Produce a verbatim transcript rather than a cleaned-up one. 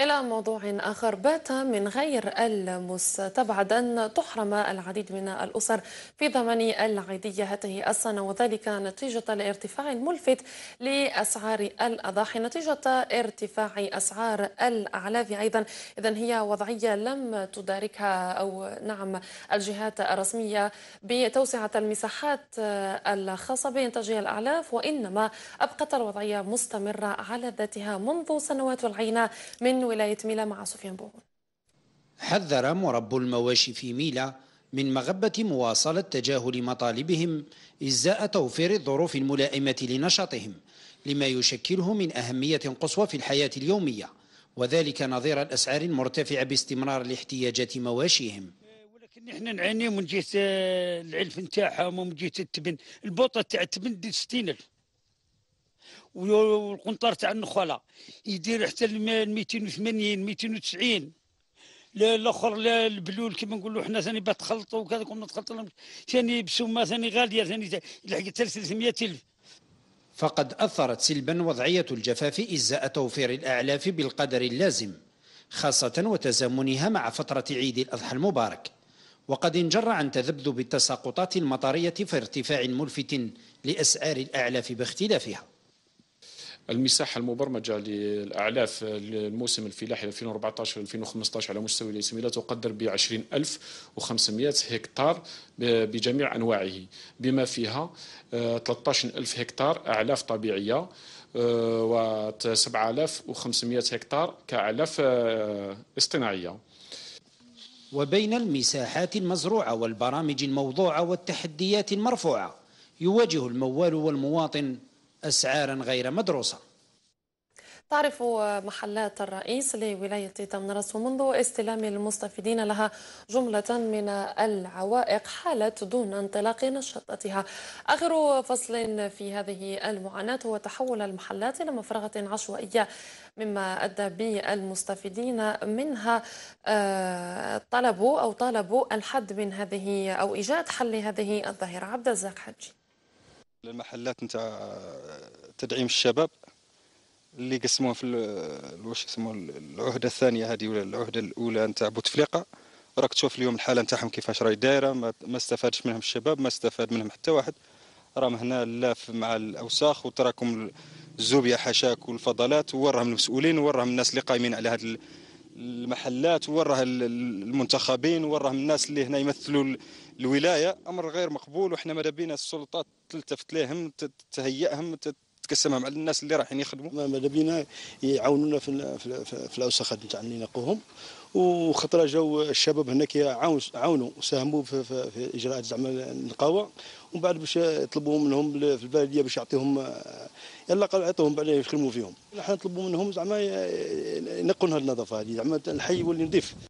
إلى موضوع آخر. بات من غير المستبعد أن تحرم العديد من الأسر في ضمان العيدية هذه السنة، وذلك نتيجة لارتفاع الملفت لأسعار الأضاحي نتيجة ارتفاع أسعار الأعلاف أيضا. إذن هي وضعية لم تداركها أو نعم الجهات الرسمية بتوسعة المساحات الخاصة بإنتاجية الأعلاف، وإنما أبقت الوضعية مستمرة على ذاتها منذ سنوات العينة. من ولاية ميلة مع سفيان بوغون. حذر مربو المواشي في ميلة من مغبة مواصلة تجاهل مطالبهم إزاء توفير الظروف الملائمة لنشاطهم لما يشكله من أهمية قصوى في الحياة اليومية، وذلك نظير الأسعار المرتفعة باستمرار لاحتياجات مواشيهم. ولكن احنا نعانيو من جهة العلف نتاعهم ومن جهة التبن، البوطة تاع التبن دير ستين ألف والقنطار تاع النخاله يدير حتى مئتين وثمانين مئتين وتسعين، الاخر البلول كما نقولوا حنا ثاني باه تخلطوا وكذا كنا تخلطوا ثاني بسمه ثاني غاليه ثاني يلحق حتى ثلاثمئة ألف. فقد اثرت سلبا وضعيه الجفاف ازاء توفير الاعلاف بالقدر اللازم، خاصه وتزامنها مع فتره عيد الاضحى المبارك، وقد انجر عن تذبذب التساقطات المطريه في ارتفاع ملفت لاسعار الاعلاف باختلافها. المساحة المبرمجة للأعلاف للموسم الفلاحي ألفين وأربعطاش ألفين وخمسطاش على مستوى ولاية ميلة تقدر ب عشرين ألف وخمسمئة هكتار بجميع أنواعه، بما فيها ثلاطاش ألف هكتار أعلاف طبيعية و سبعة آلاف وخمسمئة هكتار كأعلاف اصطناعية. وبين المساحات المزروعة والبرامج الموضوعة والتحديات المرفوعة يواجه الموال والمواطن أسعارا غير مدروسة. تعرف محلات الرئيس لولاية تمنرس منذ استلام المستفيدين لها جملة من العوائق حالة دون انطلاق نشاطاتها. آخر فصل في هذه المعاناة هو تحول المحلات إلى مفرغة عشوائية، مما أدى بالمستفيدين منها طلبوا أو طالبوا الحد من هذه أو إيجاد حل هذه الظاهرة. عبد الرزاق حجي. المحلات نتاع تدعيم الشباب اللي قسموها في واش يسموها العهده الثانيه هذه ولا العهده الاولى نتاع بوتفليقه، راك تشوف اليوم الحاله نتاعهم كيفاش راهي دايره. ما استفادش منهم الشباب، ما استفاد منهم حتى واحد، راهم هنا لاف مع الاوساخ وتراكم الزوبيه حاشاك والفضلات، ووراهم المسؤولين ووراهم الناس اللي قايمين على هذه المحلات ووراها المنتخبين ووراهم الناس اللي هنا يمثلوا الولايه. امر غير مقبول، وحنا ماذا بينا السلطات تلتفت ليهم تهيئهم تقسمهم على الناس اللي رايحين يخدموا. ماذا بينا يعاونونا في في الاوساخات نتاع اللي نقوهم، وخطره جاو الشباب هناك عاونوا وساهموا في, في اجراءات زعما النقاوه، ومن بعد باش يطلبوا منهم في البلديه باش يعطيهم يلا قالوا عطوهم بعدين يخدموا فيهم. حنا نطلبوا منهم زعما ينقوا لنا النظافه هذه زعما الحي يولي نظيف.